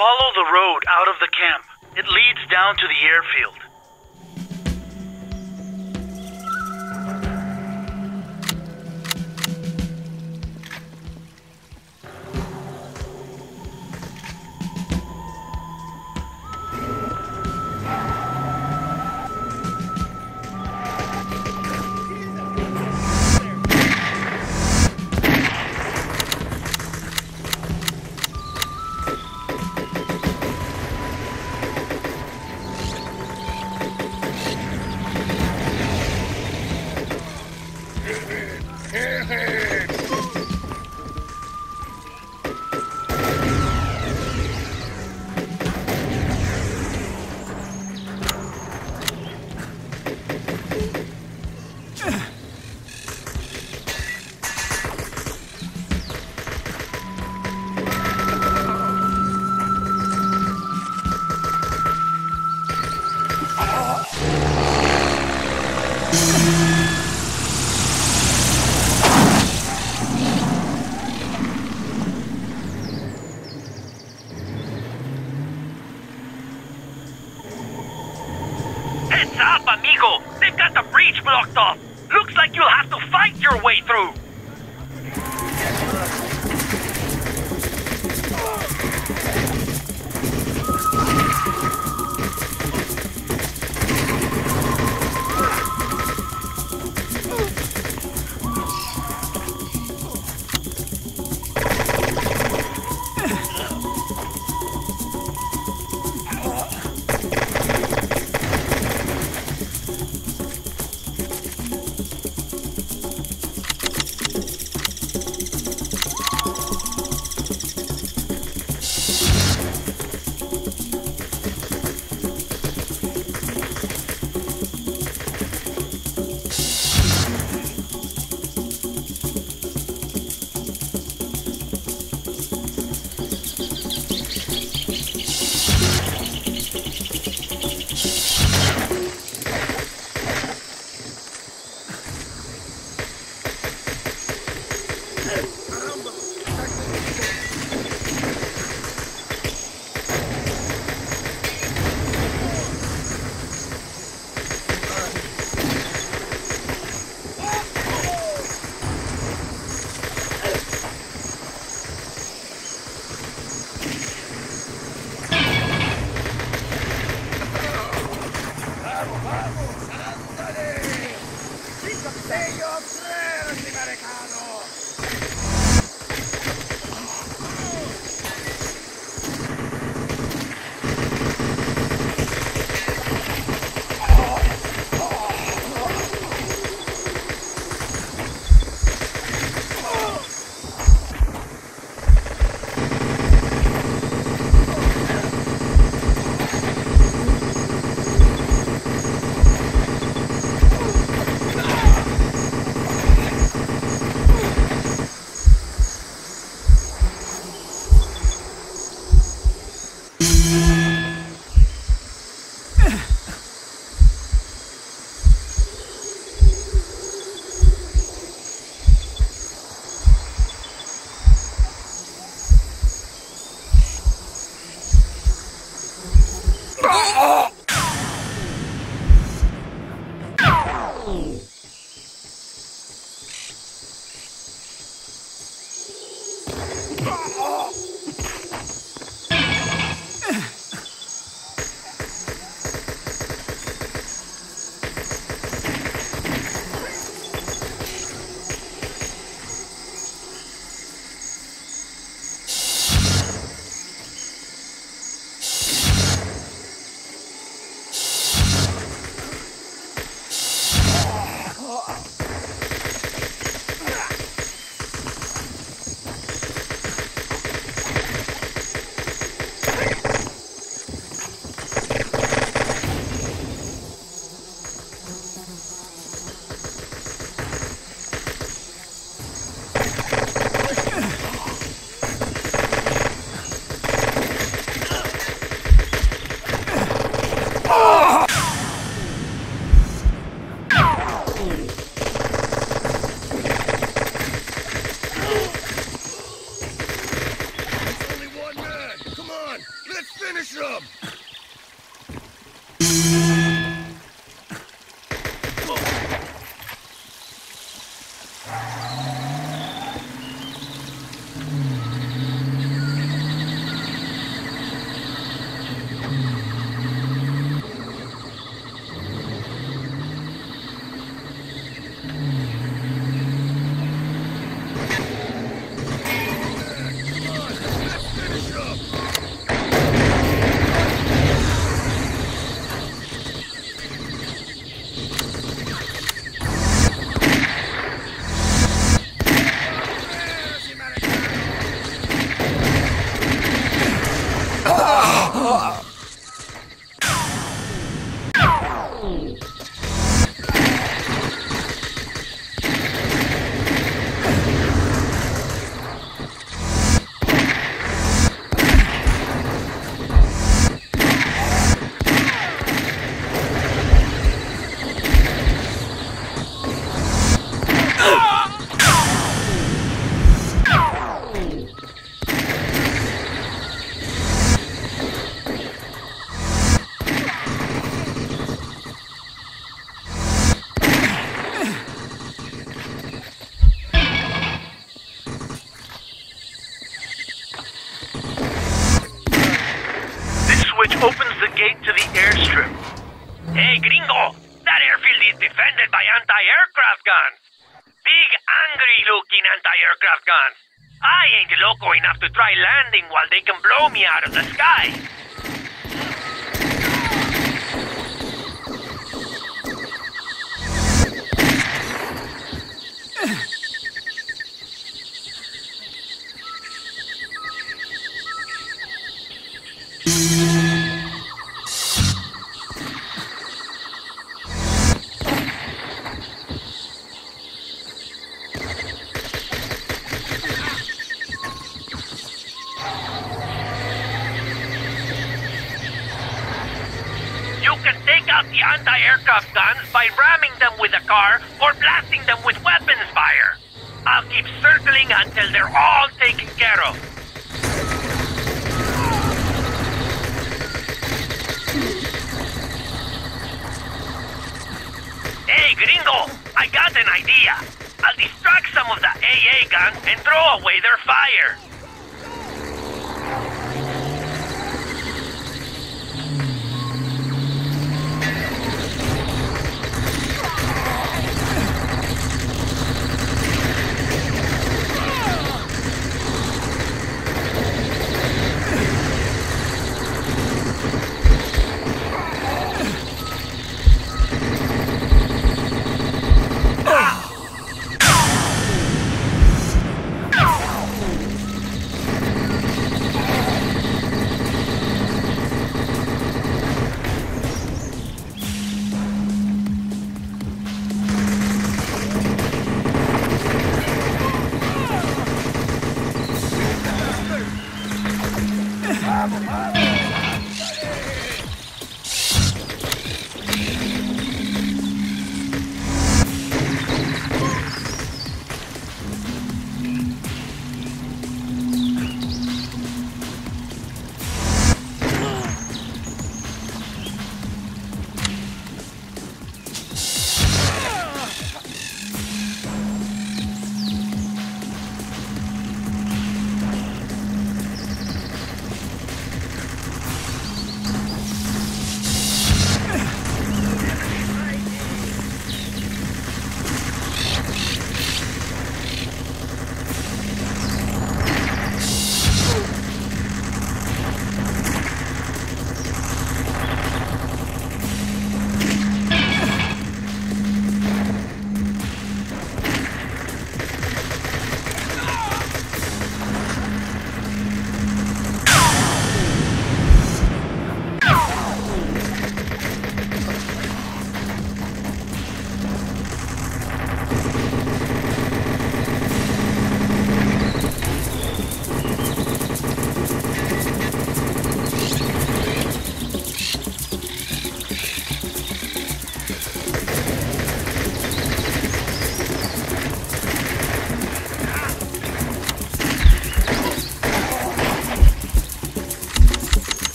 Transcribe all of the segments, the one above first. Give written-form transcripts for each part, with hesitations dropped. Follow the road out of the camp. It leads down to the airfield.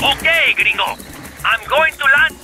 Okay, gringo. I'm going to land.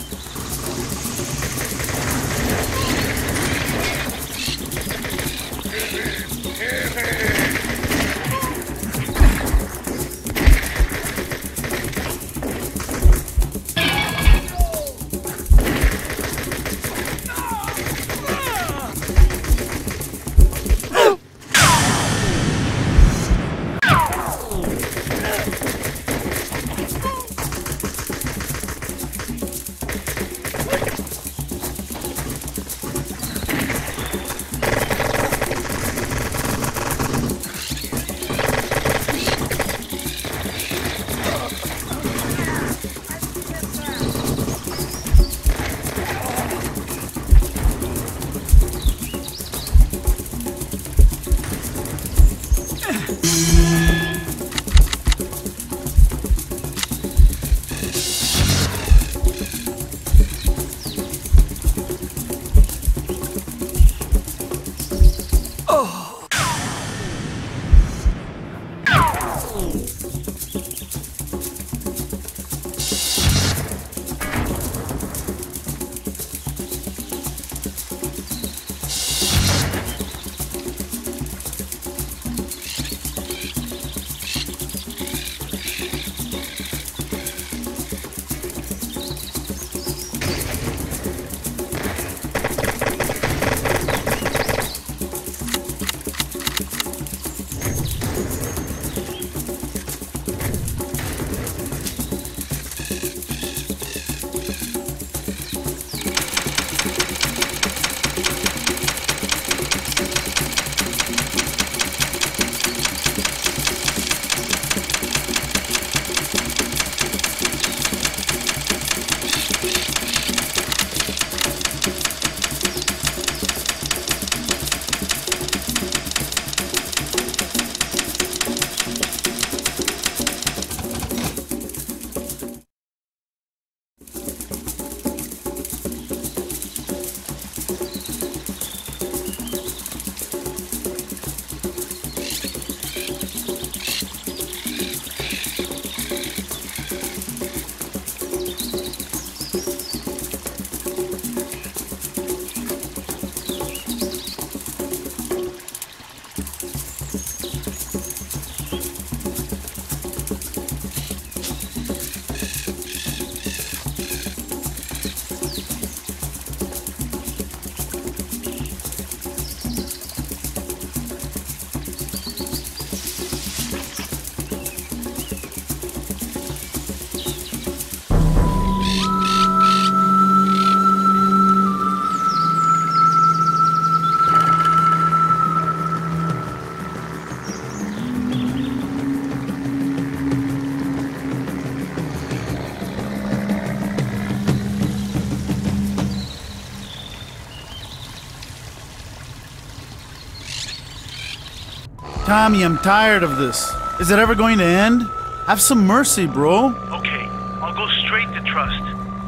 Tommy, I'm tired of this. Is it ever going to end? Have some mercy, bro. Okay, I'll go straight to Trust.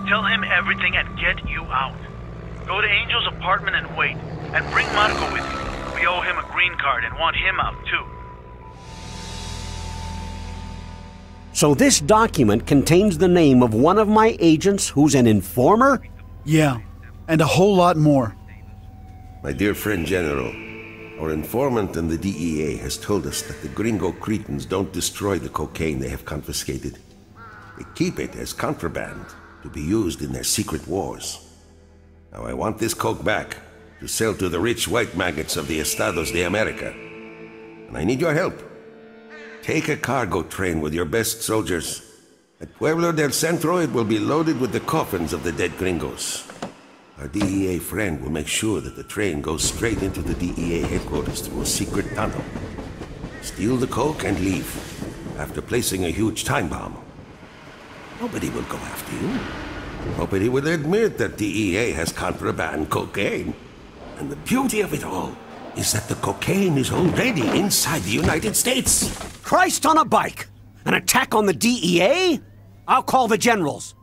Tell him everything and get you out. Go to Angel's apartment and wait. And bring Marco with you. We owe him a green card and want him out too. So this document contains the name of one of my agents who's an informer? Yeah, and a whole lot more. My dear friend General, our informant in the DEA has told us that the gringo cretins don't destroy the cocaine they have confiscated. They keep it as contraband to be used in their secret wars. Now I want this coke back to sell to the rich white maggots of the Estados de America. And I need your help. Take a cargo train with your best soldiers. At Pueblo del Centro it will be loaded with the coffins of the dead gringos. Our DEA friend will make sure that the train goes straight into the DEA headquarters through a secret tunnel. Steal the coke and leave, after placing a huge time bomb. Nobody will go after you. Nobody will admit that DEA has contraband cocaine. And the beauty of it all is that the cocaine is already inside the United States. Christ on a bike! An attack on the DEA? I'll call the generals.